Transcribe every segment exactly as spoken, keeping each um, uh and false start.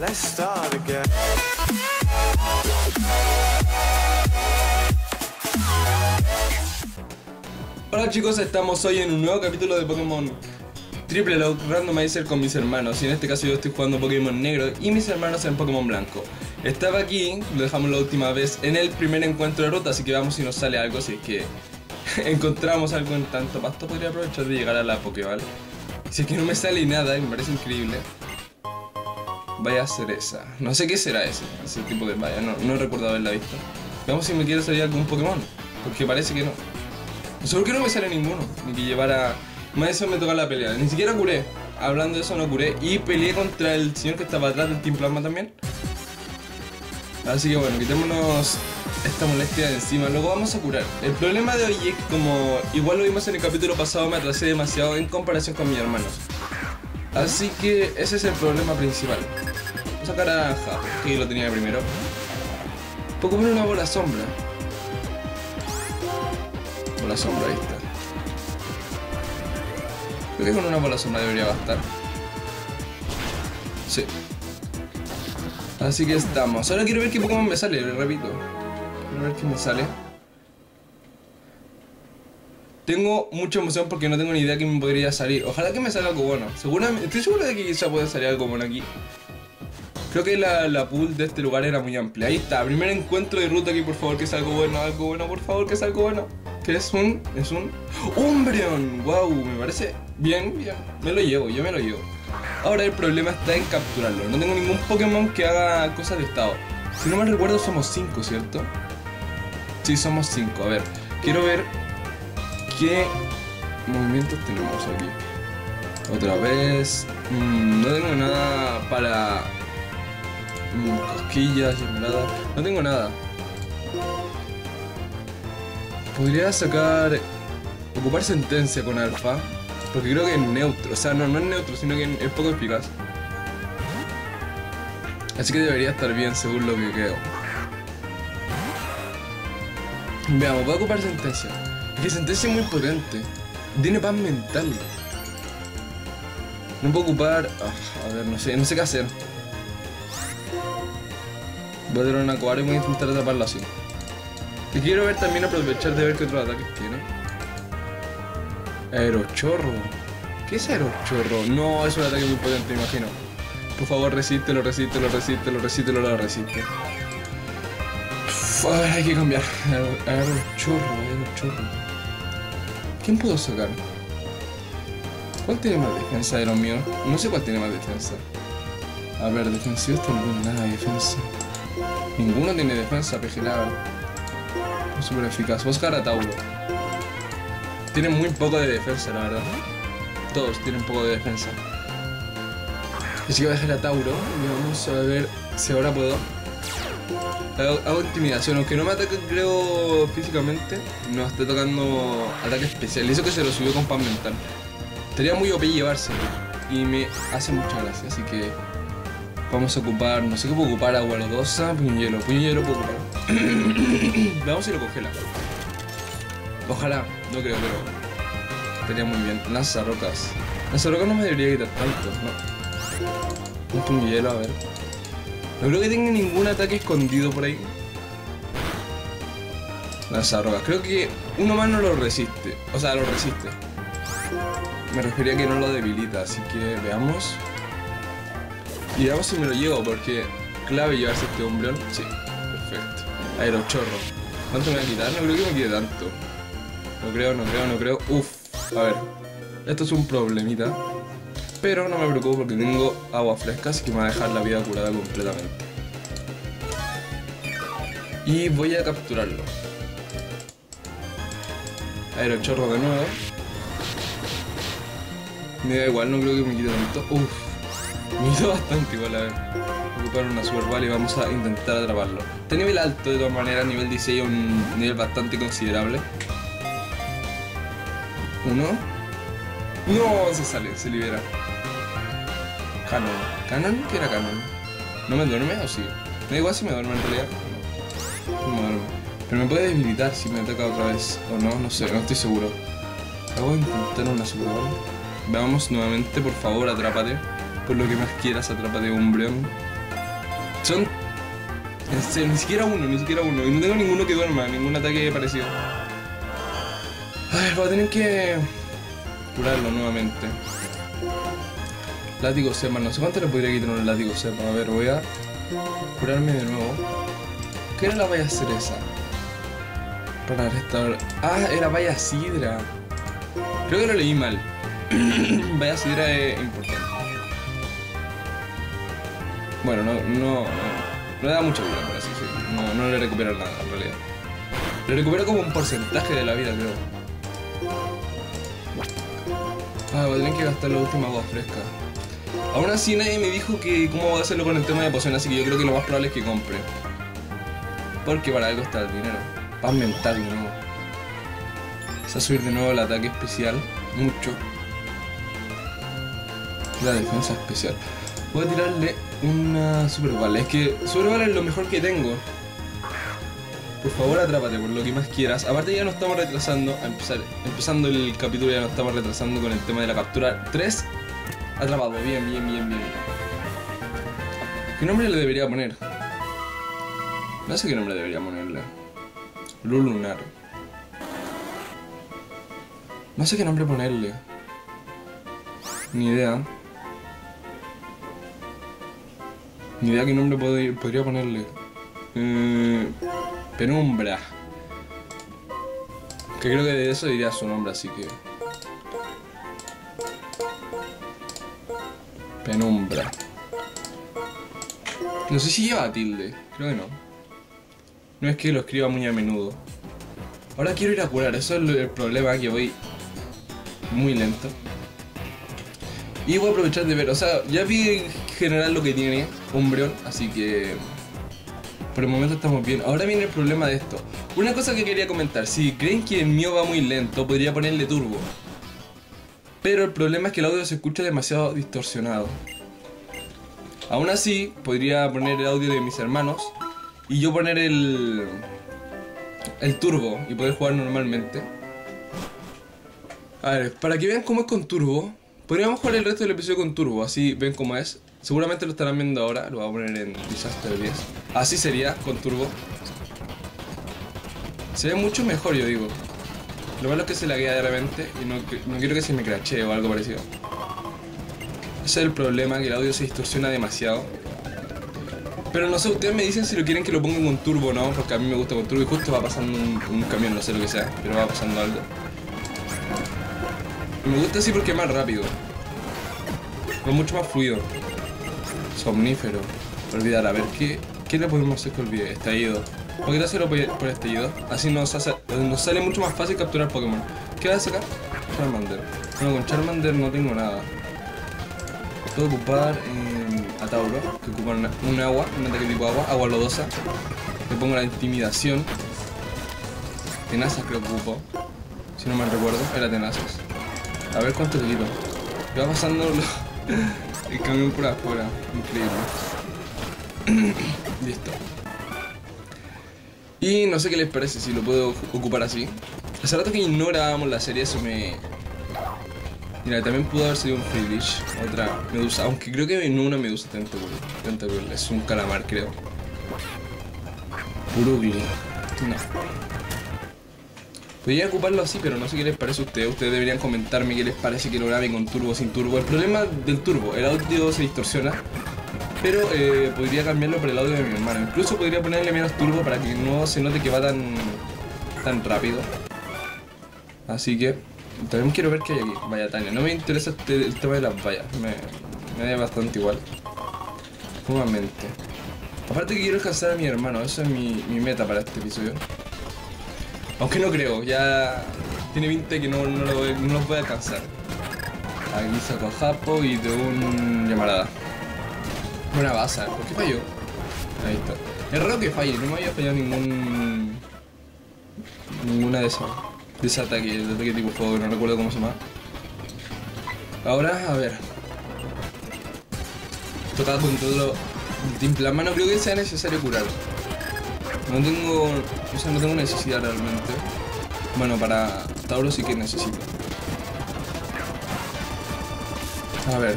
Let's start again. Hola chicos, estamos hoy en un nuevo capítulo de Pokémon Triple Load Randomizer con mis hermanos. Y en este caso yo estoy jugando Pokémon Negro y mis hermanos en Pokémon Blanco. Estaba aquí, lo dejamos la última vez en el primer encuentro de ruta, así que vamos si nos sale algo. Si es que encontramos algo en tanto pasto, podría aprovechar de llegar a la Pokéball. Si es que no me sale nada, me parece increíble. Vaya cereza. No sé qué será ese, ese tipo de valla, no, no recuerdo haberla visto. Veamos si me quiere salir algún Pokémon, porque parece que no. Seguro que no me sale ninguno, ni que llevara... Más eso me toca la pelea, ni siquiera curé. Hablando de eso, no curé y peleé contra el señor que estaba atrás del Team Plasma también. Así que bueno, quitémonos esta molestia de encima, luego vamos a curar. El problema de hoy es que, como igual lo vimos en el capítulo pasado, me atrasé demasiado en comparación con mis hermanos. Así que ese es el problema principal. Vamos a sacar a Jap, que lo tenía primero. Poco menos una bola sombra. Bola sombra, ahí está. Creo que con una bola sombra debería bastar. Sí. Así que estamos. Ahora quiero ver qué Pokémon me sale, repito. Quiero ver qué me sale. Tengo mucha emoción porque no tengo ni idea que me podría salir. Ojalá que me salga algo bueno. Seguramente, estoy seguro de que quizá puede salir algo bueno aquí. Creo que la, la pool de este lugar era muy amplia. Ahí está, primer encuentro de ruta aquí, por favor, que es algo bueno, algo bueno, por favor, que es algo bueno. Que es un, es un... ¡Umbreon! ¡Wow! Me parece bien, bien. Me lo llevo, yo me lo llevo. Ahora el problema está en capturarlo. No tengo ningún Pokémon que haga cosas de estado. Si no me recuerdo somos cinco, ¿cierto? Sí, somos cinco. A ver, quiero ver... ¿Qué movimientos tenemos aquí? Otra vez... Mm, no tengo nada para... Mm, cosquillas, nada. No tengo nada. Podría sacar... Ocupar sentencia con alfa. Porque creo que es neutro. O sea, no, no es neutro, sino que es poco eficaz. Así que debería estar bien según lo que creo. Veamos, voy a ocupar sentencia. Que sentencia es muy potente. Tiene paz mental. No puedo ocupar... Oh, a ver, no sé, no sé qué hacer. Voy a tirar una cobar y voy a intentar atraparla así. Y quiero ver también, aprovechar de ver qué otros ataques tiene. Aerochorro. ¿Qué es aerochorro? No, es un ataque muy potente, imagino. Por favor, resístelo, resístelo, resístelo, resístelo, lo resiste. A ver, hay que cambiar. Aerochorro, aerochorro. ¿Quién puedo sacar? ¿Cuál tiene más defensa de lo mío? No sé cuál tiene más defensa. A ver, defensivos también, nada de defensa. Ninguno tiene defensa, pegilado. Es súper eficaz. Oscar a Tauro. Tienen muy poco de defensa, la verdad. Todos tienen poco de defensa. Así que voy a dejar a Tauro y vamos a ver si ahora puedo. Hago, hago intimidación, aunque no me ataque creo físicamente. No, está tocando ataque especial. Eso que se lo subió con pan mental. Estaría muy O P llevárselo. Y me hace mucha gracia, así que... Vamos a ocupar... No sé qué puedo ocupar, agua lodosa, puño hielo. Puño hielo puedo ocupar. Vamos y lo congela. Ojalá, no creo, pero... Estaría muy bien. Lanza rocas. Lanza rocas no me debería quitar tanto, ¿no? Un puño hielo, a ver... No creo que tenga ningún ataque escondido por ahí. Lanzarrocas. Creo que uno más no lo resiste. O sea, lo resiste. Me refería a que no lo debilita, así que veamos. Y veamos si me lo llevo, porque clave llevarse este Umbreon. Sí, perfecto. Aerochorro. ¿Cuánto me va a quitar? No creo que me quede tanto. No creo, no creo, no creo. Uf, a ver. Esto es un problemita. Pero no me preocupo porque tengo agua fresca, así que me va a dejar la vida curada completamente. Y voy a capturarlo. Aerochorro de nuevo. Me da igual, no creo que me quite tanto. Uff, me quito bastante igual, a ver. Voy a ocupar una super bala y vamos a intentar atraparlo. Está a nivel alto de todas maneras, nivel dieciséis, un nivel bastante considerable. Uno. No, se sale, se libera. Canon. ¿Canon? ¿Qué era Canon? ¿No me duerme o sí? Me da igual si me duerme en realidad. No, no me duerme. Pero me puede debilitar si me ataca otra vez. O no, no sé, no estoy seguro. Voy a intentar una super bola. Vamos nuevamente, por favor, atrápate. Por lo que más quieras, atrápate, Umbreon. Son... Este, ni siquiera uno, ni siquiera uno. Y no tengo ninguno que duerma, ningún ataque parecido. A ver, voy a tener que... curarlo nuevamente. Látigo Sepa, no sé cuánto le podría quitar un látigo Sepa. A ver, voy a curarme de nuevo. ¿Qué era la valla cereza? Para restaurar... Ah, era valla sidra. Creo que lo leí mal. Valla sidra es importante. Bueno, no, no, no le da mucha vida, por así decirlo. Sí. No, no le recupero nada, en realidad. Le recupero como un porcentaje de la vida, creo. Ah, voy a tener que gastar la última agua fresca. Aún así nadie me dijo que cómo voy a hacerlo con el tema de poción, así que yo creo que lo más probable es que compre. Porque para algo está el dinero. Paz mental de nuevo. Vas a subir de nuevo el ataque especial. Mucho. La defensa especial. Voy a tirarle una super bala. Es que super bala es lo mejor que tengo. Por favor, atrápate por lo que más quieras. Aparte ya nos estamos retrasando. A empezar, empezando el capítulo ya nos estamos retrasando con el tema de la captura tres. Atrapado, bien, bien, bien, bien. ¿Qué nombre le debería poner? No sé qué nombre debería ponerle. Lulunar. No sé qué nombre ponerle. Ni idea. Ni idea qué nombre pod podría ponerle. Eh, Penumbra. Que creo que de eso diría su nombre, así que... Penumbra. No sé si lleva tilde. Creo que no. No es que lo escriba muy a menudo. Ahora quiero ir a curar. Eso es el problema, que voy muy lento. Y voy a aprovechar de ver. O sea, ya vi en general lo que tiene Umbreon. Así que... por el momento estamos bien. Ahora viene el problema de esto. Una cosa que quería comentar. Si creen que el mío va muy lento, podría ponerle turbo. Pero el problema es que el audio se escucha demasiado distorsionado. Aún así, podría poner el audio de mis hermanos y yo poner el... el turbo y poder jugar normalmente. A ver, para que vean cómo es con turbo, podríamos jugar el resto del episodio con turbo, así ven cómo es. Seguramente lo estarán viendo ahora, lo voy a poner en Disaster diez. Así sería, con turbo. Se ve mucho mejor, yo digo. Lo malo es que se laguea de repente y no, no quiero que se me crachee o algo parecido. Ese es el problema, que el audio se distorsiona demasiado. Pero no sé, ustedes me dicen si lo quieren que lo pongan con turbo o no, porque a mí me gusta con turbo y justo va pasando un, un camión, no sé lo que sea, pero va pasando algo. Y me gusta así porque es más rápido. Va mucho más fluido. Somnífero. Olvidar, a ver, ¿qué, qué le podemos hacer que olvide? Estallido. ¿Por qué hacerlo por estallido? Así nos, hace, nos sale mucho más fácil capturar Pokémon. ¿Qué vas a sacar? Charmander. Bueno, con Charmander no tengo nada. Puedo ocupar eh, a Tauro, que ocupa una, un agua, un ataque tipo agua, agua lodosa. Le pongo la intimidación. Tenazas creo que ocupo. Si no me recuerdo, era tenazas. A ver cuánto te quito. Va pasando lo... el camión por afuera. Increíble. Listo. Y no sé qué les parece si lo puedo ocupar así. Hace rato que no grabábamos la serie, eso me... Mira, también pudo haber sido un Freelish, otra medusa, aunque creo que no una medusa tentacular, es un calamar creo. Brugli, no. Podría ocuparlo así, pero no sé qué les parece a ustedes, ustedes deberían comentarme qué les parece que lo graben con turbo o sin turbo. El problema del turbo, el audio se distorsiona, pero eh, podría cambiarlo por el audio de mi hermano. Incluso podría ponerle menos turbo para que no se note que va tan, tan rápido. Así que... también quiero ver qué hay aquí. Vaya Tania, no me interesa este, el tema de las vallas. Me, me da bastante igual. Sumamente. Aparte que quiero alcanzar a mi hermano. Esa es mi, mi meta para este episodio. Aunque no creo. Ya tiene veinte que no, no, lo, no los voy a alcanzar. Aquí saco a Japo y de un llamarada. Una baza. ¿Por qué falló? Ahí está. Es raro que falle. No me había fallado ningún... ninguna de esas. De ese ataque, el ataque tipo fuego, no recuerdo cómo se llama. Ahora, a ver. Tocado con todo el Team Plasma, no creo que sea necesario curarlo. No tengo... o sea, no tengo necesidad realmente. Bueno, para Tauro sí que necesito. A ver.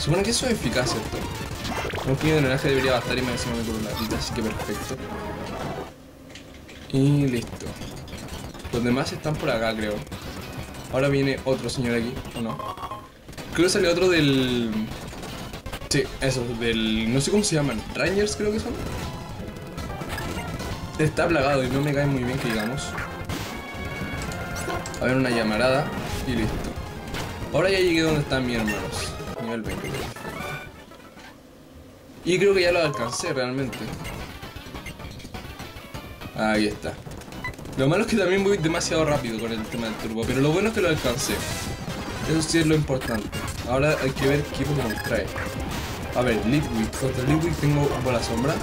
Supone que eso es eficaz, ¿cierto? Un kilo de naranja debería bastar y me encima me con una pita, así que perfecto. Y listo. Los demás están por acá, creo. Ahora viene otro señor aquí, ¿o no? Creo que sale otro del... Sí, eso, del... no sé cómo se llaman. Rangers creo que son. Está plagado y no me cae muy bien que digamos. A ver, una llamarada y listo. Ahora ya llegué donde están mis hermanos. Nivel veinte. Y creo que ya lo alcancé realmente. Ahí está. Lo malo es que también voy demasiado rápido con el tema del turbo, pero lo bueno es que lo alcancé. Eso sí es lo importante. Ahora hay que ver qué Pokémon trae. A ver, Lidwick. Contra Lidwick tengo un poco la sombra.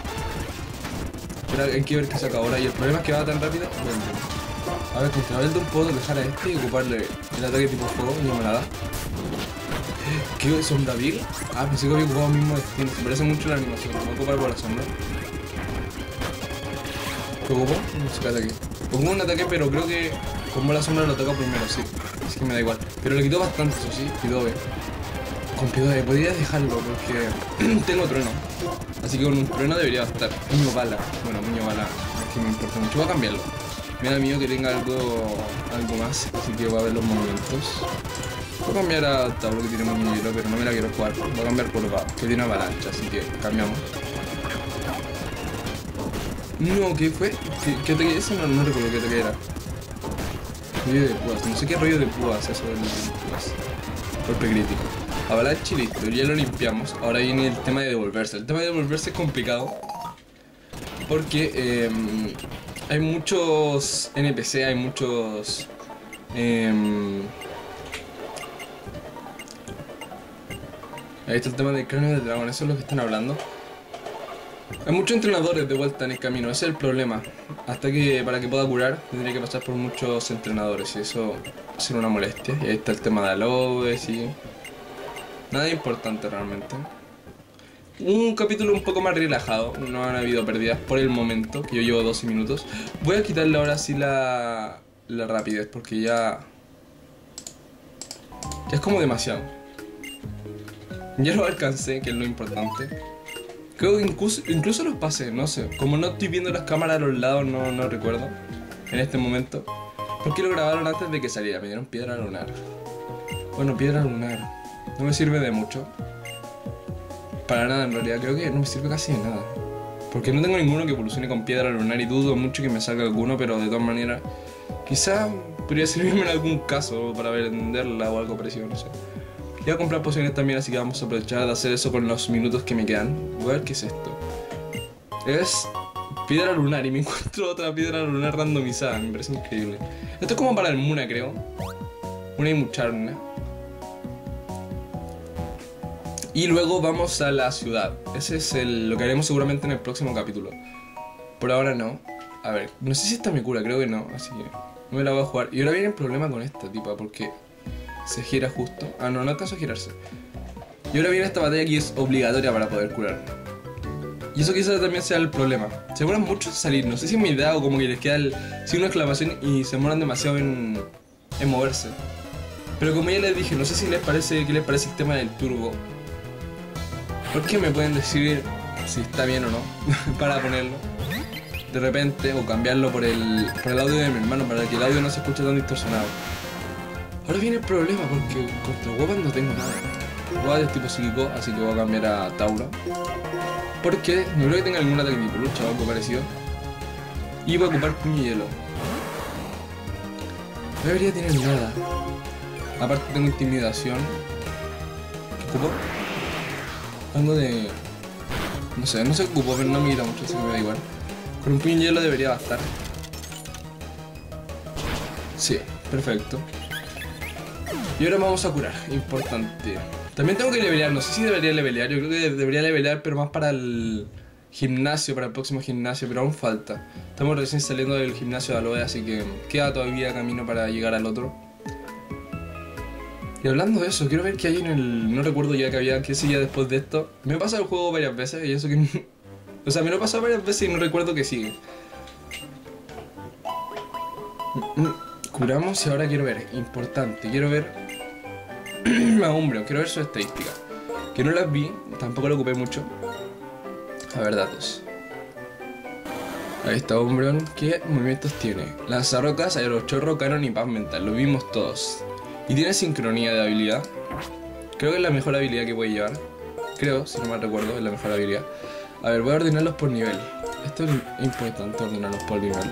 Pero hay que ver qué saca ahora. Y el problema es que va tan rápido. Bueno. A ver, contra Beldum puedo dejar a este y ocuparle el ataque tipo fuego. No me la da. ¿Qué? ¿Sombra vil? Ah, pensé que había ocupado el mismo destino. Me parece mucho la animación. Me voy a ocupar por la sombra. ¿Qué ocupo? No sé qué ataque. Pongo un ataque, pero creo que como la sombra lo toca primero, sí. Así que me da igual. Pero le quitó bastante, eso sí. Pidobe. Con Pidobe podría dejarlo porque tengo trueno. Así que con un trueno debería bastar. Puño bala. Bueno, puño bala. Es que me importa mucho. Voy a cambiarlo. Me da miedo que tenga algo, algo más. Así que voy a ver los movimientos. Voy a cambiar a Tablo que tiene más minero, pero no me la quiero jugar. Voy a cambiar por Wobat, que tiene avalancha. Así que cambiamos. No, ¿qué fue? ¿Qué, qué ataque es? No, no recuerdo qué ataque era. Rollo de púas, no sé qué rollo de púas, eso de púas. Golpe crítico. Avalanche, listo, ya lo limpiamos. Ahora viene el tema de devolverse. El tema de devolverse es complicado porque eh, hay muchos N P C, hay muchos... Eh, ahí está el tema del cráneo del dragón, eso es lo que están hablando. Hay muchos entrenadores de vuelta en el camino, ese es el problema. Hasta que para que pueda curar tendría que pasar por muchos entrenadores y eso será una molestia. Y ahí está el tema de aloes y... nada importante realmente. Un capítulo un poco más relajado, no han habido pérdidas por el momento, que yo llevo doce minutos. Voy a quitarle ahora sí la, la rapidez porque ya... ya es como demasiado. Ya lo alcancé, que es lo importante. Creo que incluso, incluso los pasé, no sé. Como no estoy viendo las cámaras a los lados, no, no recuerdo en este momento. ¿Por qué lo grabaron antes de que saliera? Me dieron piedra lunar. Bueno, piedra lunar no me sirve de mucho. Para nada en realidad, creo que no me sirve casi de nada. Porque no tengo ninguno que evolucione con piedra lunar y dudo mucho que me salga alguno, pero de todas maneras quizá podría servirme en algún caso para venderla o algo parecido, no sé. Voy a comprar pociones también, así que vamos a aprovechar de hacer eso con los minutos que me quedan. Voy a ver qué es esto. Es piedra lunar y me encuentro otra piedra lunar randomizada, me parece increíble. Esto es como para el Muna, creo. Muna y Mucharna. Y luego vamos a la ciudad. Ese es el, lo que haremos seguramente en el próximo capítulo. Por ahora no. A ver, no sé si esta me cura, creo que no, así que no me la voy a jugar. Y ahora viene el problema con esta tipa, porque... se gira justo. Ah, no, no alcanzó a girarse. Y ahora viene esta batalla que es obligatoria para poder curar. Y eso quizás también sea el problema. Se demoran mucho en salir. No sé si es mi idea o como que les queda el signo de exclamación y se demoran demasiado en, en moverse. Pero como ya les dije, no sé si les parece, qué les parece el tema del turbo. ¿Por qué me pueden decir si está bien o no? Para ponerlo de repente o cambiarlo por el, por el audio de mi hermano para que el audio no se escuche tan distorsionado. Ahora viene el problema porque contra Wobat no tengo nada. Wobat es tipo psíquico, así que voy a cambiar a Tauro. Porque no creo que tenga ningún ataque tipo lucha o algo parecido. Y voy a ocupar puño y hielo. No debería tener nada. Aparte tengo intimidación. ¿Qué ocupo? Algo de... no sé, no sé qué ocupo, pero no me irá mucho, así que me da igual. Con un puño y hielo debería bastar. Sí, perfecto. Y ahora vamos a curar, importante. También tengo que levelear, no sé si debería levelear. Yo creo que debería levelear, pero más para el gimnasio, para el próximo gimnasio. Pero aún falta, estamos recién saliendo del gimnasio de Aloe, así que queda todavía camino para llegar al otro. Y hablando de eso, quiero ver qué hay en el... no recuerdo ya que había, qué seguía después de esto. Me he pasado el juego varias veces y eso que... o sea, me lo he pasado varias veces y no recuerdo que sigue. Curamos y ahora quiero ver, importante, quiero ver... a Umbreon, quiero ver su estadística. que no las vi, tampoco lo ocupé mucho. A ver, datos. Ahí está Umbreon. ¿Qué movimientos tiene? Lanzarrocas, aerochorro, canon y paz mental. Lo vimos todos. Y tiene sincronía de habilidad. Creo que es la mejor habilidad que puede llevar. Creo, si no mal recuerdo, es la mejor habilidad. A ver, voy a ordenarlos por nivel. Esto es importante, ordenarlos por nivel.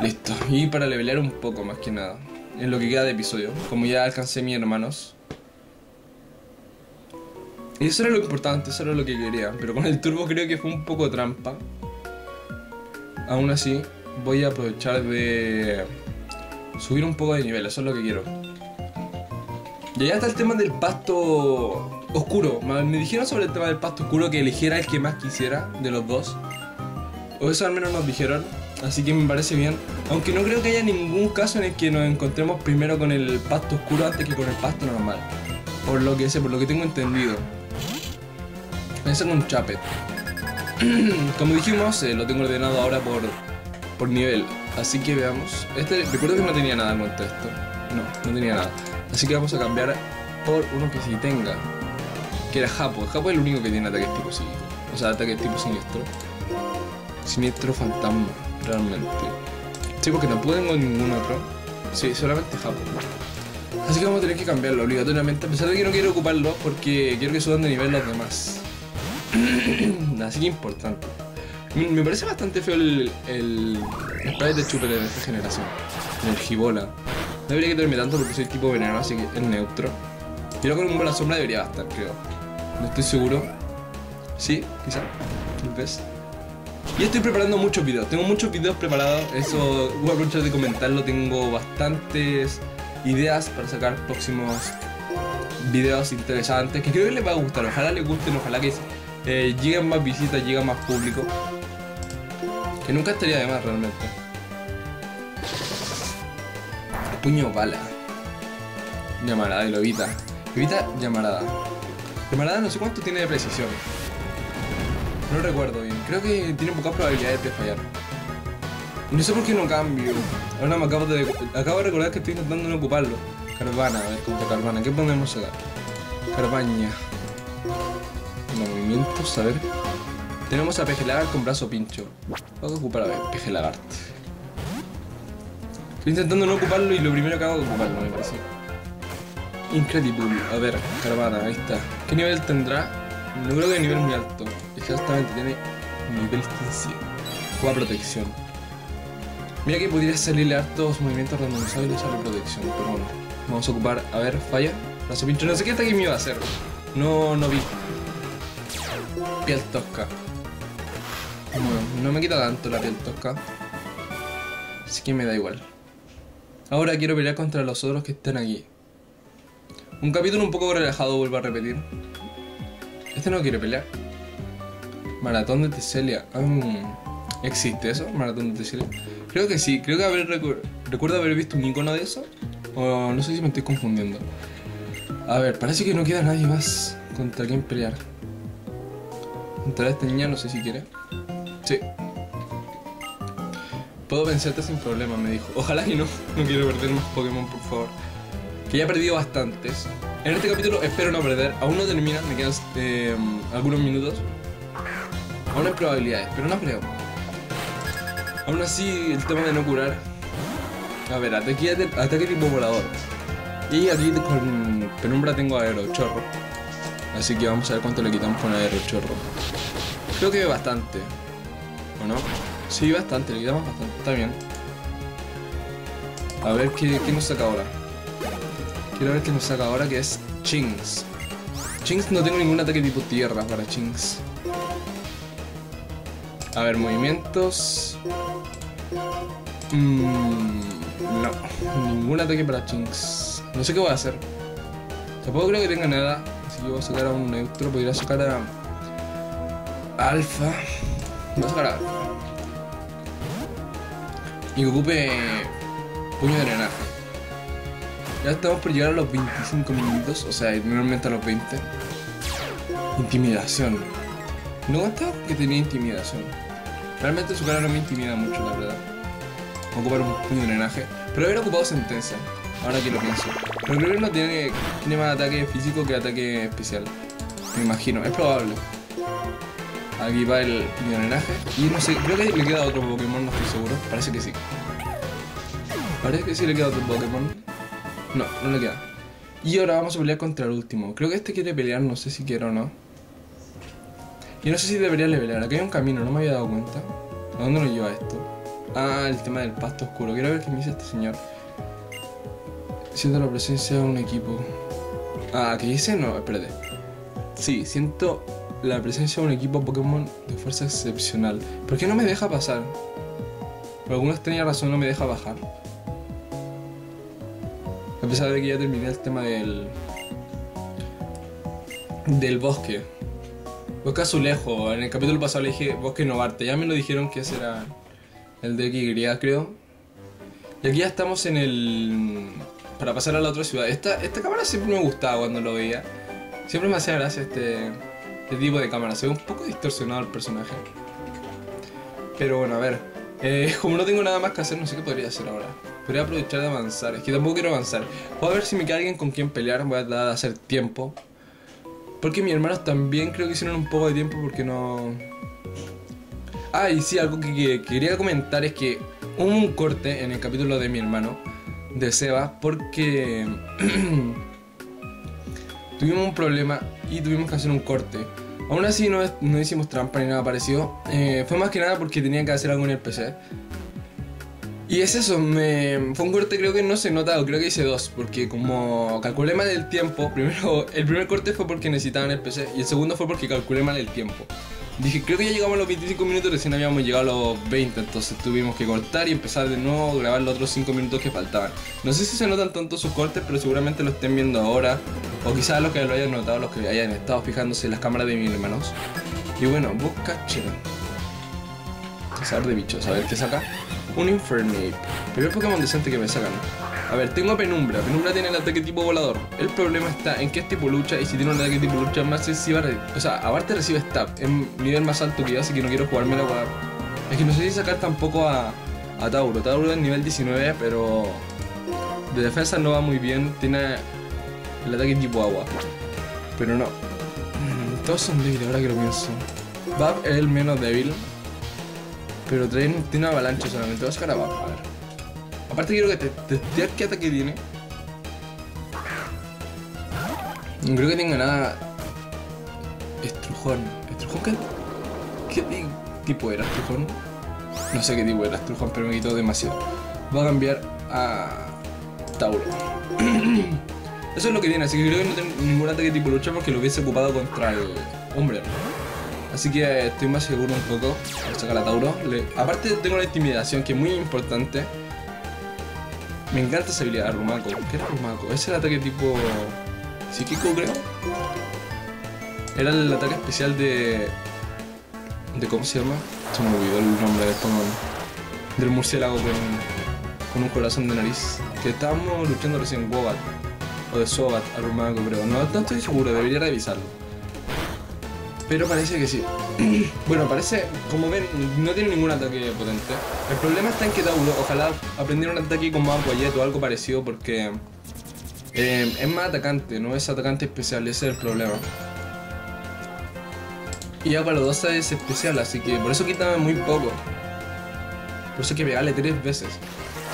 Listo. Y para levelear un poco, más que nada, en lo que queda de episodio. Como ya alcancé mis hermanos. Y eso era lo importante, eso era lo que quería. Pero con el turbo creo que fue un poco trampa. Aún así, voy a aprovechar de subir un poco de nivel, eso es lo que quiero. Y allá está el tema del pasto oscuro. Me dijeron sobre el tema del pasto oscuro que eligiera el que más quisiera de los dos. O eso al menos nos dijeron, así que me parece bien. Aunque no creo que haya ningún caso en el que nos encontremos primero con el pasto oscuro antes que con el pasto normal. Por lo que sé, por lo que tengo entendido. Es un Chapet. Como dijimos, eh, lo tengo ordenado ahora por, por nivel. Así que veamos. Este, recuerdo que no tenía nada contra esto. No, no tenía nada. Así que vamos a cambiar por uno que sí tenga. Que era Japo. Japo es el único que tiene ataques tipo siniestro. O sea, ataques tipo siniestro. Siniestro fantasma, realmente. Sí, porque no tengo ningún otro. Sí, solamente Japo. Así que vamos a tener que cambiarlo obligatoriamente. A pesar de que no quiero ocuparlo, porque quiero que suban de nivel los demás. Así que importante. Me parece bastante feo el, el sprite de Chupete de esta generación. El Gibola. No debería quitarme tanto porque soy tipo veneno, así que es neutro. Pero con un bola sombra debería bastar, creo. No estoy seguro. Sí, quizá. Tal vez. Y estoy preparando muchos videos. Tengo muchos videos preparados. Eso voy a aprovechar de comentarlo. Tengo bastantes ideas para sacar próximos videos interesantes. Que creo que les va a gustar. Ojalá les gusten, ojalá que... Eh, llegan más visitas, llega más público. Que nunca estaría de más realmente. Puño bala. Llamarada y lobita. Lobita, llamarada. Llamarada no sé cuánto tiene de precisión. No recuerdo bien. Creo que tiene pocas probabilidades de fallar. No sé por qué no cambio. Ahora me acabo de, acabo de recordar que estoy intentando no ocuparlo. Carvana, a ver contra Carvana. ¿Qué podemos sacar? Carvaña. Movimientos, a ver. Tenemos a Pejelagar con brazo pincho. Vamos a ocupar a ver, Pejelagar. Estoy intentando no ocuparlo y lo primero que hago es ocuparlo, me parece. Incredible. A ver, Carvana, ahí está. ¿Qué nivel tendrá? No creo que nivel muy alto. Exactamente, tiene nivel quince. Juega protección. Mira que podría salirle hartos movimientos randomizados y le sale protección, pero bueno. Vamos a ocupar, a ver, falla. Brazo pincho, no sé qué ataque me iba a hacer. No, no vi. Piel tosca. Bueno, no me quita tanto la piel tosca. Así que me da igual. Ahora quiero pelear contra los otros que están aquí. Un capítulo un poco relajado, vuelvo a repetir. Este no quiere pelear. Maratón de Teselia. Um, ¿Existe eso? Maratón de Teselia. Creo que sí, creo que haber recu recuerdo haber visto un icono de eso. O no sé si me estoy confundiendo. A ver, parece que no queda nadie más contra quien pelear. Entrar a esta niña, no sé si quiere. Sí. Puedo vencerte sin problema, me dijo. Ojalá que no. No quiero perder más Pokémon, por favor. Que ya he perdido bastantes. En este capítulo espero no perder. Aún no termina, me quedan eh, algunos minutos. Aún hay probabilidades, pero no creo. Aún así, el tema de no curar. A ver, ataque, ataque tipo volador. Y aquí con penumbra tengo aerochorro. Así que vamos a ver cuánto le quitamos con aerochorro. Creo que bastante. ¿O no? Sí, bastante, le quitamos bastante. Está bien. A ver qué, qué nos saca ahora. Quiero ver qué nos saca ahora, que es Chinks. Chinks no tengo ningún ataque tipo tierra para Chinks. A ver, movimientos. Mm, no, ningún ataque para Chinks. No sé qué voy a hacer. Tampoco creo que tenga nada. Así que voy a sacar a un neutro. Podría sacar a... Alfa. Voy a sacar a Alfa. Y que ocupe... Puño de drenaje. Ya estamos por llegar a los veinticinco minutos. O sea, normalmente a los veinte. Intimidación. No gastaba que tenía intimidación. Realmente su cara no me intimida mucho, la verdad. Voy a ocupar un puño de drenaje. Pero haber ocupado sentencia. ahora que lo pienso. Pero creo que no tiene, tiene más ataque físico que ataque especial. Me imagino, es probable. Aquí va el millonaje. Y no sé, creo que le queda otro Pokémon, no estoy seguro. Parece que sí. Parece que sí le queda otro Pokémon. No, no le queda. Y ahora vamos a pelear contra el último. Creo que este quiere pelear, no sé si quiere o no. Yo no sé si debería pelear. Aquí hay un camino, no me había dado cuenta. ¿A dónde nos lleva esto? Ah, el tema del pasto oscuro. Quiero ver qué me dice este señor. Siento la presencia de un equipo. Ah, ¿qué dice? No, espérate. Sí, siento la presencia de un equipo Pokémon de fuerza excepcional. ¿Por qué no me deja pasar? Por alguna extraña razón no me deja bajar. A pesar de que ya terminé el tema del... del bosque. Bosque azulejo. En el capítulo pasado le dije bosque novarte. Ya me lo dijeron que ese era el de X Y, creo. Y aquí ya estamos en el... para pasar a la otra ciudad. Esta, esta cámara siempre me gustaba cuando lo veía. Siempre me hacía gracia este, este tipo de cámara. Se ve un poco distorsionado el personaje. Pero bueno, a ver. Eh, como no tengo nada más que hacer, no sé qué podría hacer ahora. Podría aprovechar de avanzar. Es que tampoco quiero avanzar. Voy a ver si me queda alguien con quien pelear. Voy a tratar de hacer tiempo. Porque mis hermanos también creo que hicieron un poco de tiempo porque no... Ah, y sí, algo que, que quería comentar es que hubo un corte en el capítulo de mi hermano, de Seba, porque... tuvimos un problema y tuvimos que hacer un corte. Aún así no, no hicimos trampa ni nada parecido. Eh, fue más que nada porque tenía que hacer algo en el P C. Y es eso, me... fue un corte creo que no se notaba, creo que hice dos. Porque como calculé mal el tiempo, primero el primer corte fue porque necesitaban el P C. Y el segundo fue porque calculé mal el tiempo. Dije, creo que ya llegamos a los veinticinco minutos, recién habíamos llegado a los veinte. Entonces tuvimos que cortar y empezar de nuevo, grabar los otros cinco minutos que faltaban. No sé si se notan tanto sus cortes, pero seguramente lo estén viendo ahora. O quizás los que lo hayan notado, los que hayan estado fijándose en las cámaras de mis hermanos. Y bueno, busca chido. Cazador de bichos, a ver qué saca. Un Infernape, primer Pokémon decente que me sacan. A ver, tengo a Penumbra. Penumbra tiene el ataque tipo volador. El problema está en que es tipo lucha. Y si tiene un ataque tipo lucha más sensible, o sea, aparte recibe stab en nivel más alto que yo, así que no quiero jugármela para... Es que no sé si sacar tampoco a, a Tauro. Tauro es nivel diecinueve, pero de defensa no va muy bien. Tiene el ataque tipo agua. Pero no, todos son débiles ahora que lo pienso. Bab es el menos débil, pero trae, tiene avalancha solamente. Voy a sacar a Bab, a ver. Aparte quiero que te, testear qué ataque tiene. No creo que tenga nada. Estrujón. ¿Estrujón qué? ¿Qué tipo era Estrujón? No sé qué tipo era Estrujón, pero me quitó demasiado. Voy a cambiar a Tauro. Eso es lo que tiene, así que creo que no tengo ningún ataque tipo lucha porque lo hubiese ocupado contra el Umbreon. Así que estoy más seguro un poco al sacar a Tauro. Le... Aparte tengo la intimidación, que es muy importante. Me encanta esa habilidad. Arumaco. ¿Qué era Arumaco? Ese era el ataque tipo... psíquico, creo. Era el ataque especial de... de ¿cómo se llama? Se me olvidó el nombre del Pokémon. Del murciélago con... con un corazón de nariz. Que estábamos luchando recién. Wobat. O de Sobat. Arumaco, creo. No, no estoy seguro. Debería revisarlo. Pero parece que sí. Bueno, parece... como ven, no tiene ningún ataque potente. El problema está en que Tauro, ojalá aprendiera un ataque con más guayet o algo parecido, porque eh, es más atacante, no es atacante especial, ese es el problema. Y Agua Lodosa es especial, así que por eso quita muy poco. Por eso hay que pegarle tres veces.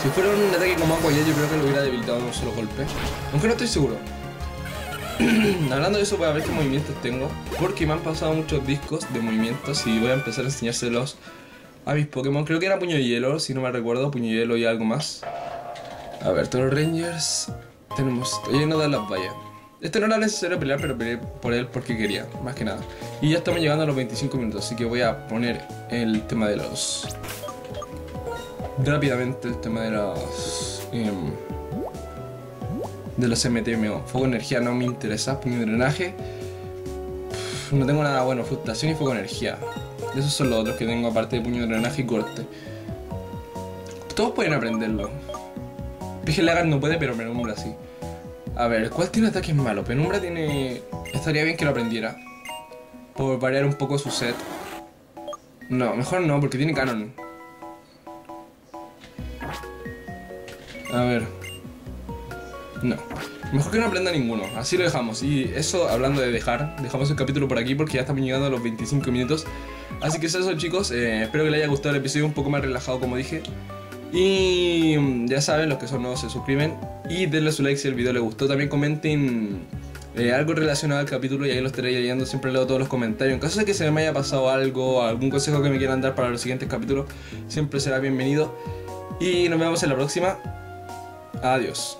Si fuera un ataque con más guayet, yo creo que lo hubiera debilitado en un solo golpe. Aunque no estoy seguro. Hablando de eso, voy a ver qué movimientos tengo, porque me han pasado muchos discos de movimientos y voy a empezar a enseñárselos a mis Pokémon. Creo que era Puño de Hielo, si no me recuerdo, Puño de Hielo y algo más. A ver, todos los Rangers tenemos... Oye, no dan las vallas. Este no era necesario pelear, pero peleé por él porque quería, más que nada. Y ya estamos llegando a los veinticinco minutos, así que voy a poner el tema de los... rápidamente el tema de los... Um... de los M T M O. Fuego energía no me interesa. Puño drenaje. Uf, no tengo nada bueno. Frustración y fuego energía. Esos son los otros que tengo aparte de puño drenaje y corte. Todos pueden aprenderlo. Rigelagar no puede, pero Penumbra sí. A ver, ¿cuál tiene ataques malos? Penumbra tiene... estaría bien que lo aprendiera. Por variar un poco su set. No, mejor no, porque tiene canon. A ver. No. Mejor que no aprenda ninguno, así lo dejamos. Y eso, hablando de dejar, dejamos el capítulo por aquí porque ya estamos llegando a los veinticinco minutos. Así que eso, eso chicos, eh, espero que les haya gustado el episodio, un poco más relajado como dije. Y ya saben, los que son nuevos se suscriben y denle su like si el video les gustó. También comenten eh, algo relacionado al capítulo y ahí lo estaré leyendo, siempre leo todos los comentarios. En caso de que se me haya pasado algo, algún consejo que me quieran dar para los siguientes capítulos, siempre será bienvenido. Y nos vemos en la próxima. Adiós.